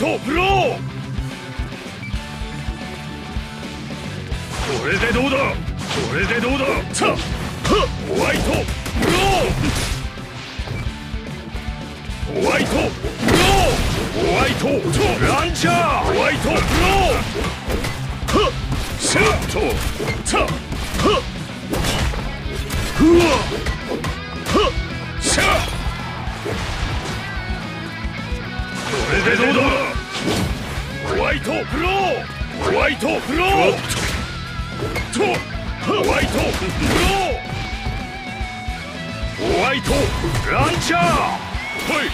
トブロー。これでどうだ、これでどうだ。さあホワイトブロー、ホワイトブロー、ホワイトランチャー、ホワイトブロー、セットさあふわっさあ。これでどうだ。ホワイトブロー、ホワイトブローとホワイトブロー、ホワイトランチャー、はい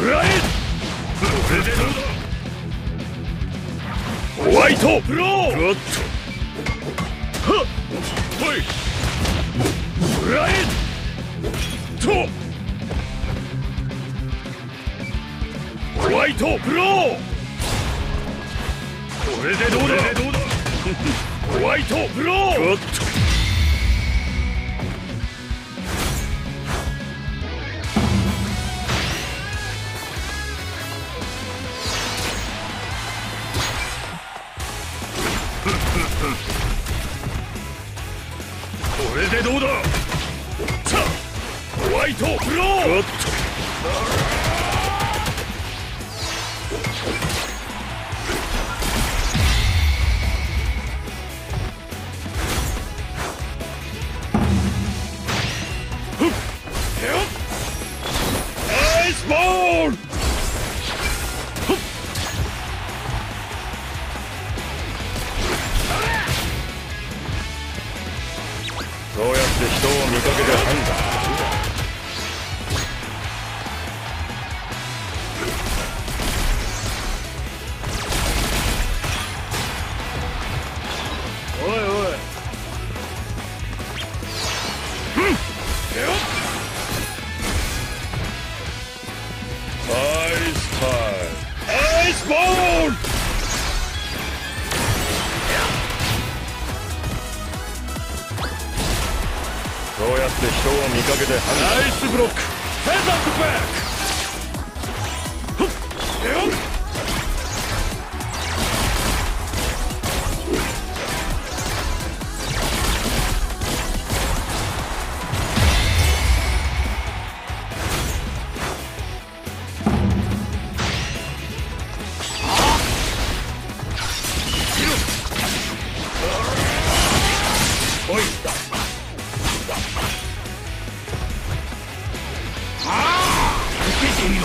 フライ。これでどうだ。ホワイトブロー、はいフライとホワイトブロー。これでどうだ、ホワイトブロー。これでどうだ。さあホワイトブロー。そうやって人を見かけて判断する。おいおい、うん、えよアイスタイム、アイスボール。そうやって人を見かけてナイスブロック、ヘッドアップバック。おいおい、来い受けてみろ。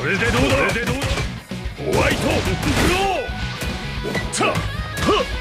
これでどうだ。ホワイトブロー。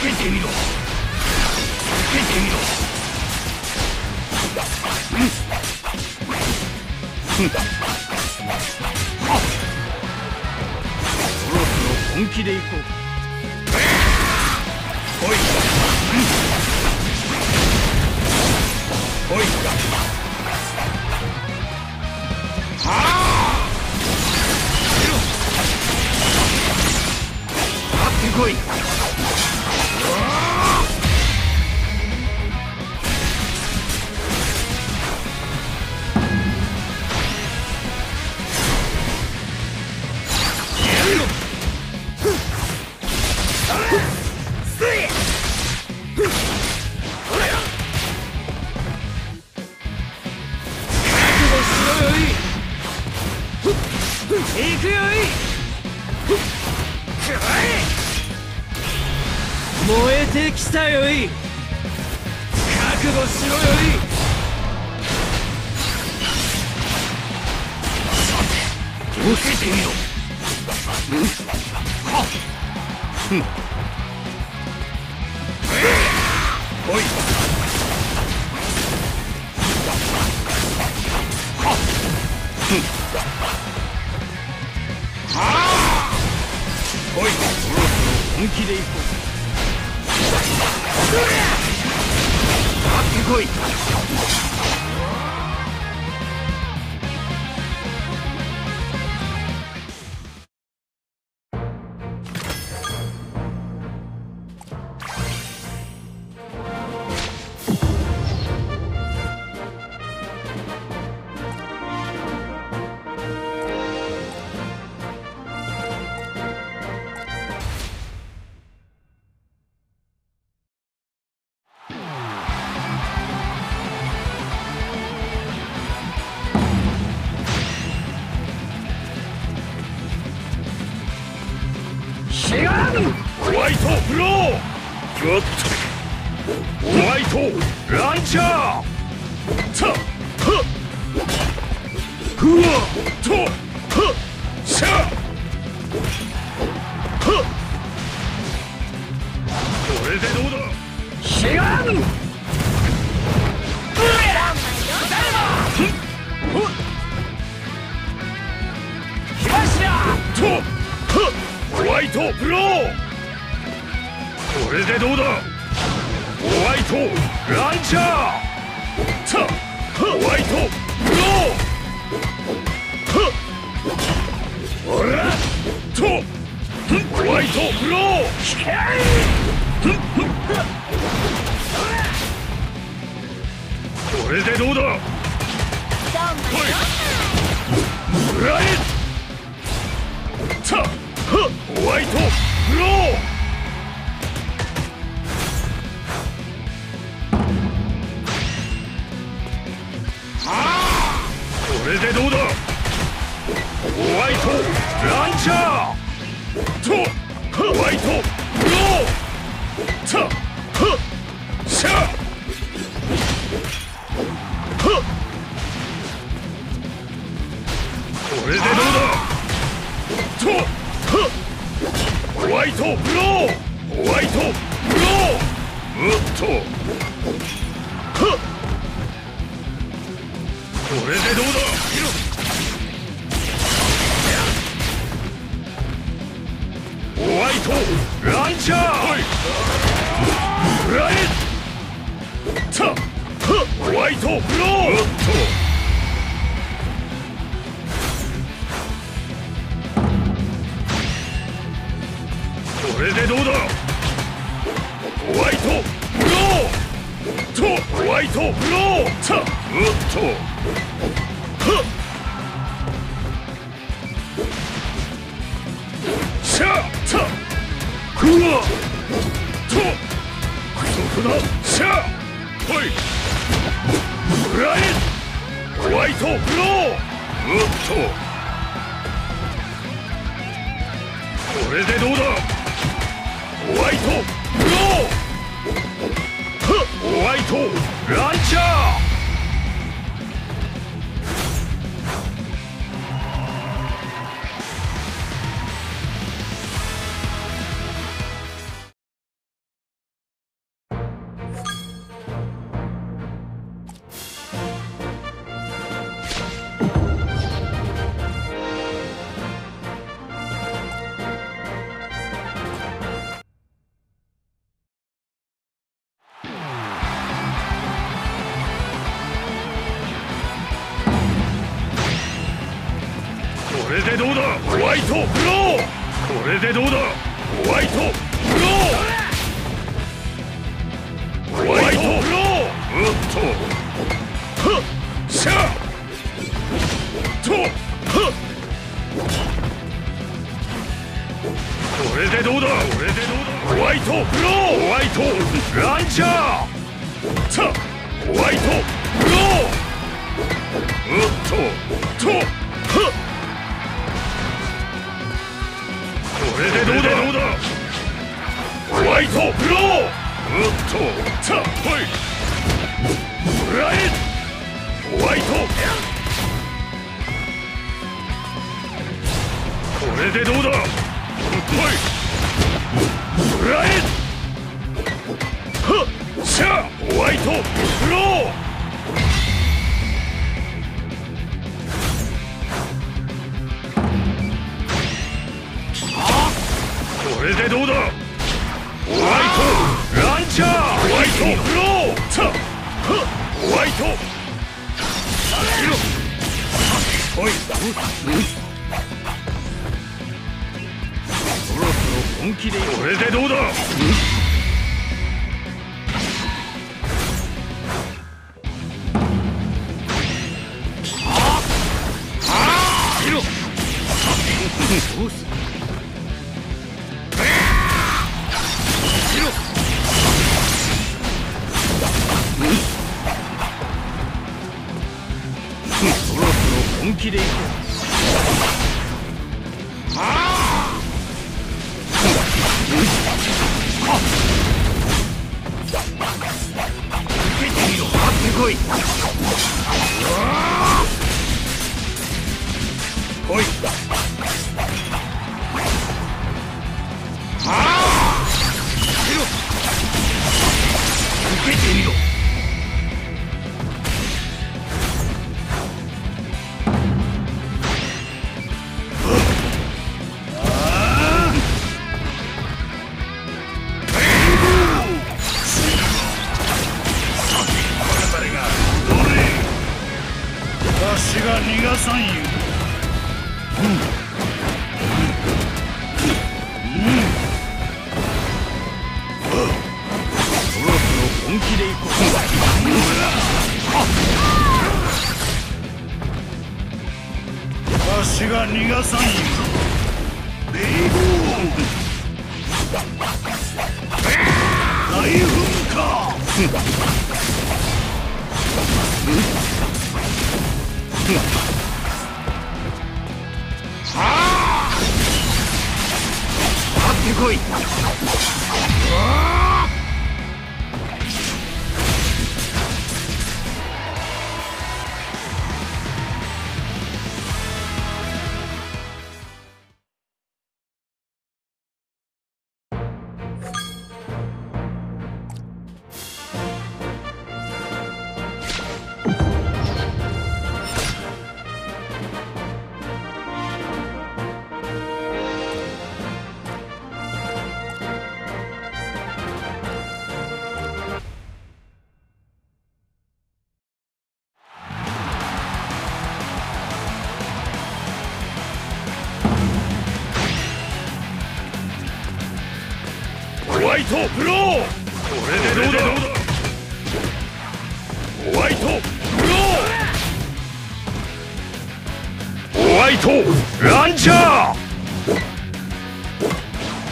本気で行こう。来いか、来いか、ああ、立ってこい。これでどうだホワイトブロー。これでどうだホワイトブロー。ホワイトブロー。おっとはっしゃとはっ。これでどうだこれでどうだホワイトブロー。ホワイトランチャーさホワイトブロー。おっととはっ。これでどうだホワイトブロー。おっとたっぷりもらえホワイト。これでどうだもらえはっしゃホワイトブロー。これでどうだホワイトランチャー。ホワイトフローさホワイトおいそろそろ本気で。これでどうだどうする本気でいこう。あってこい。来い。ああ。受けてみろ。ホワイトブロー。これでどうだホワイトブロー。ホワイトランチャー。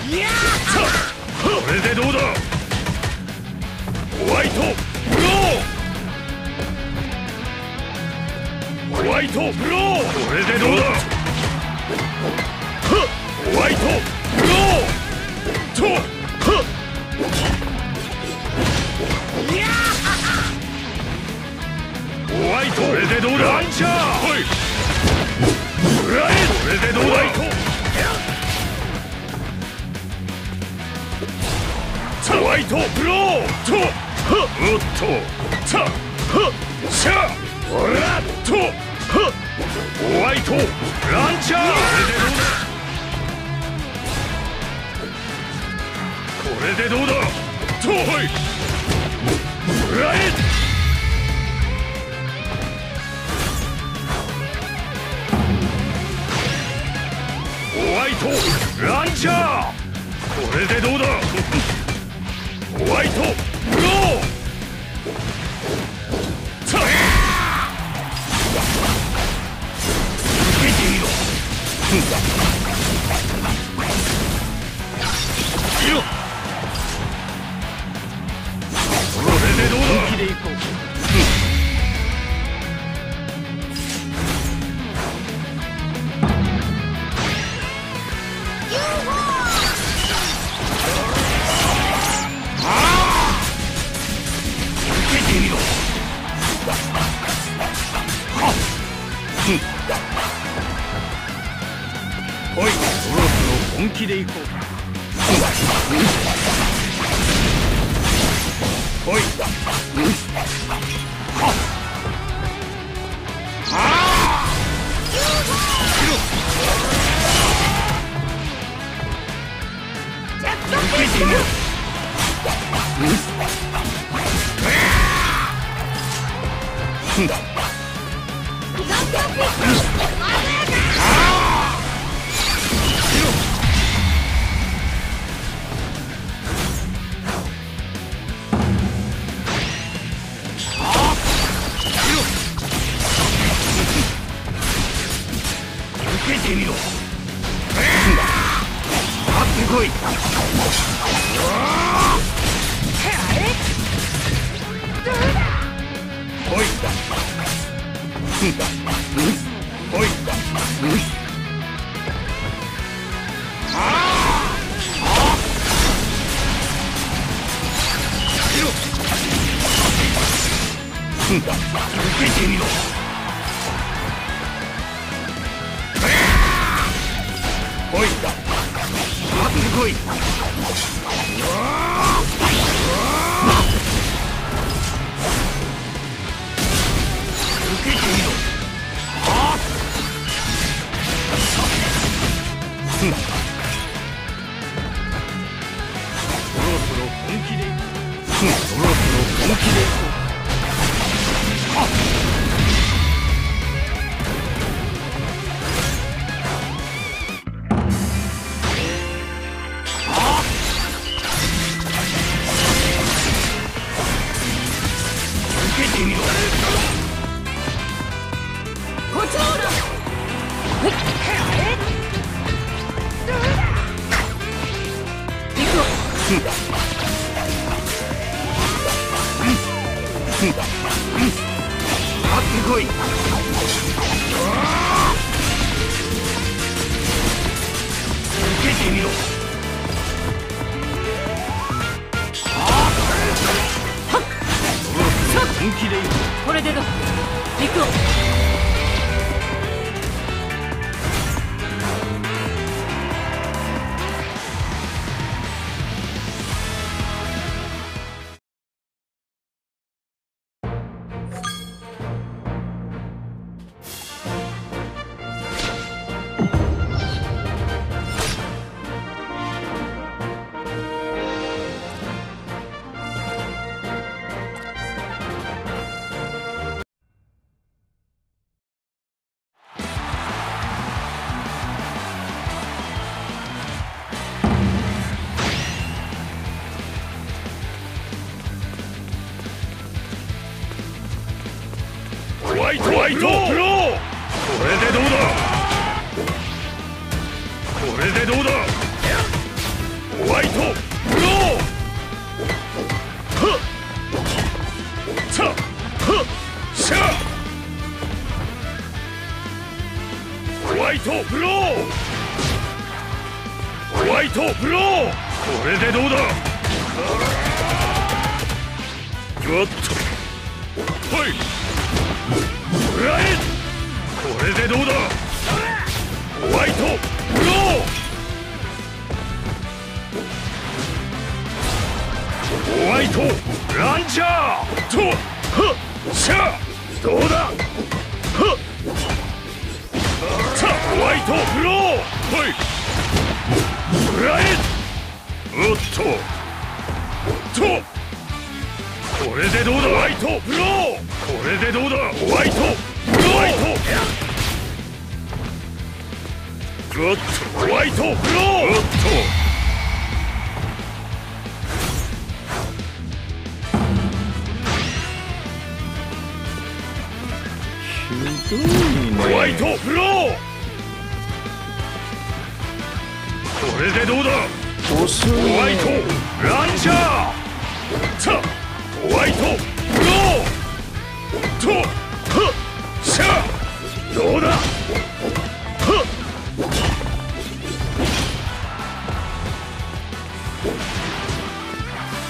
いやこれでどうだホワイトブロー。ホワイトブロー。これでどうだホワイトブローとホワイト。これでどうだランチャー。はいもらえ。これでどうだホワイトブローとはっ。おっとさはっしゃほらっとはっ。ホワイトランチャー。これでどうだこれでどうだとはいもらえ。こしゃー。これでどうだ。ホワイトブロー。さあ受けていろ。いろ。これでどうだ。本気でいこう。来い、ドロップの本気でいこう。来い、ジャックやれおっとホワイトフロー。おっとホワイトフロー。これでどうだ。ホワイトランチャー。さあホワイトフローとはっしゃあどうだ。はっ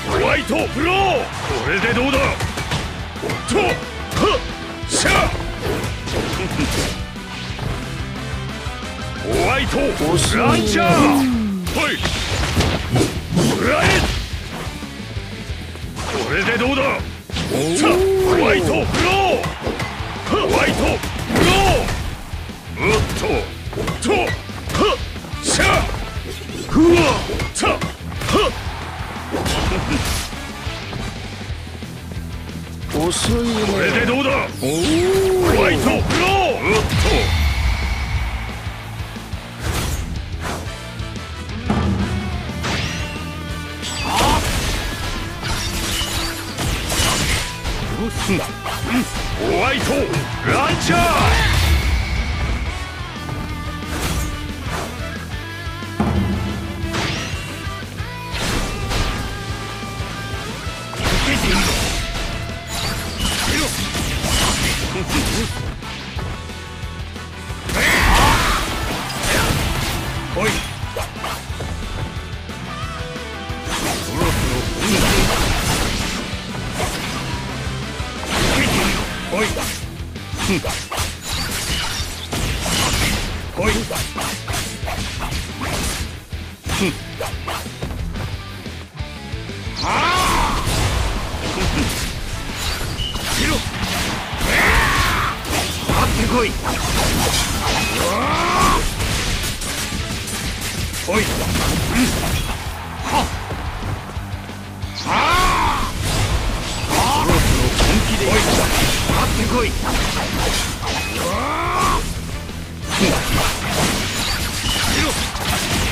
ホワイトフロー。これでどうだとはっしゃあホワイトランチャー。はいフライ。これでどうだ。さあホワイトフロー。ホワイトフロー。おっととはっしゃふわさはっ遅いね。これでどうだ。ホワイトフロー。おっとホワイトランチャー。おいほいほいはーいほいはっおい、立ってこい。うわー！